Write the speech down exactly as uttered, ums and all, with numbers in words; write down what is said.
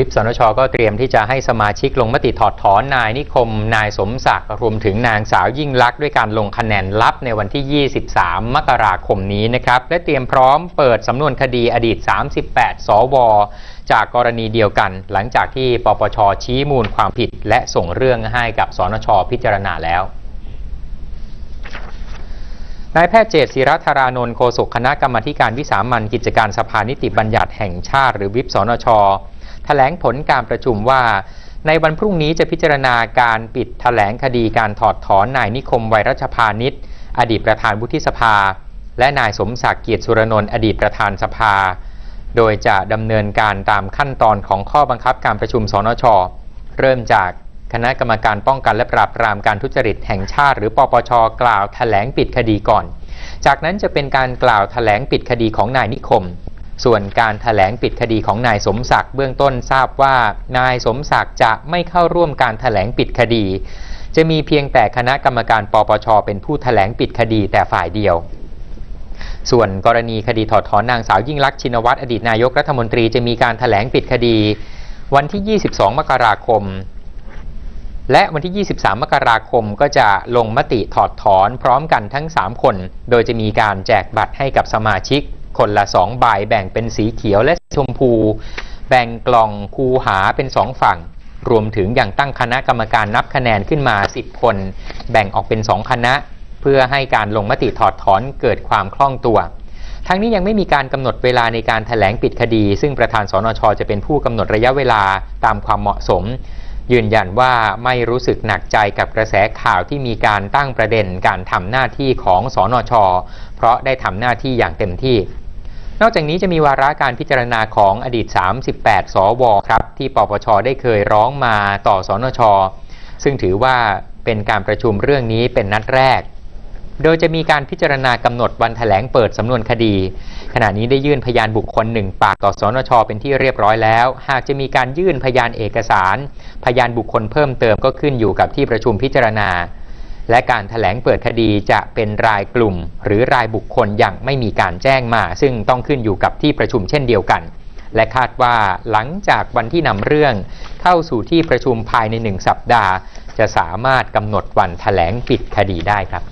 วิปสนช.ก็เตรียมที่จะให้สมาชิกลงมติถอดถอนนายนิคมนายสมศักดิ์รวมถึงนางสาวยิ่งลักษณ์ด้วยการลงคะแนนลับในวันที่ยี่สิบสามมกราคมนี้นะครับและเตรียมพร้อมเปิดสำนวนคดีอดีตสามสิบแปดสวจากกรณีเดียวกันหลังจากที่ปปช.ชี้มูลความผิดและส่งเรื่องให้กับสนช.พิจารณาแล้วนายแพทย์เจตศิรธารานนท์โฆษกคณะกรรมาธิการวิสามัญกิจการสภานิติบัญญัติแห่งชาติหรือวิปสนช.แถลงผลการประชุมว่าในวันพรุ่งนี้จะพิจารณาการปิดแถลงคดีการถอดถอนนายนิคมไวรัชพานิชอดีตประธานวุฒิสภาและนายสมศักดิ์เกียรติสุรนนท์อดีตประธานสภาโดยจะดำเนินการตามขั้นตอนของข้อบังคับการประชุมสนช.เริ่มจากคณะกรรมการป้องกันและปราบปรามการทุจริตแห่งชาติหรือปปช.กล่าวแถลงปิดคดีก่อนจากนั้นจะเป็นการกล่าวแถลงปิดคดีของนายนิคมส่วนการแถลงปิดคดีของนายสมศักดิ์เบื้องต้นทราบว่านายสมศักดิ์จะไม่เข้าร่วมการแถลงปิดคดีจะมีเพียงแต่คณะกรรมการปปช.เป็นผู้แถลงปิดคดีแต่ฝ่ายเดียวส่วนกรณีคดีถอดถอนนางสาวยิ่งลักษณ์ชินวัตรอดีตนายกรัฐมนตรีจะมีการแถลงปิดคดีวันที่ยี่สิบสองมกราคมและวันที่ยี่สิบสามมกราคมก็จะลงมติถอดถอนพร้อมกันทั้งสามคนโดยจะมีการแจกบัตรให้กับสมาชิกคนละสองใบแบ่งเป็นสีเขียวและชมพูแบ่งกล่องคูหาเป็นสองฝั่งรวมถึงยังตั้งคณะกรรมการนับคะแนนขึ้นมาสิบคนแบ่งออกเป็นสองคณะเพื่อให้การลงมติถอดถอนเกิดความคล่องตัวทั้งนี้ยังไม่มีการกำหนดเวลาในการแถลงปิดคดีซึ่งประธานสนช.จะเป็นผู้กำหนดระยะเวลาตามความเหมาะสมยืนยันว่าไม่รู้สึกหนักใจกับกระแสข่าวที่มีการตั้งประเด็นการทำหน้าที่ของสนช.เพราะได้ทำหน้าที่อย่างเต็มที่นอกจากนี้จะมีวาระการพิจารณาของอดีตสามสิบแปดสวครับที่ปปช.ได้เคยร้องมาต่อสนช.ซึ่งถือว่าเป็นการประชุมเรื่องนี้เป็นนัดแรกโดยจะมีการพิจารณากำหนดวันแถลงเปิดสำนวนคดีขณะนี้ได้ยื่นพยานบุคคลหนึ่งปากต่อสนช.เป็นที่เรียบร้อยแล้วหากจะมีการยื่นพยานเอกสารพยานบุคคลเพิ่มเติมก็ขึ้นอยู่กับที่ประชุมพิจารณาและการแถลงเปิดคดีจะเป็นรายกลุ่มหรือรายบุคคลอย่างไม่มีการแจ้งมาซึ่งต้องขึ้นอยู่กับที่ประชุมเช่นเดียวกันและคาดว่าหลังจากวันที่นำเรื่องเข้าสู่ที่ประชุมภายในหนึ่งสัปดาห์จะสามารถกำหนดวันแถลงปิดคดีได้ครับ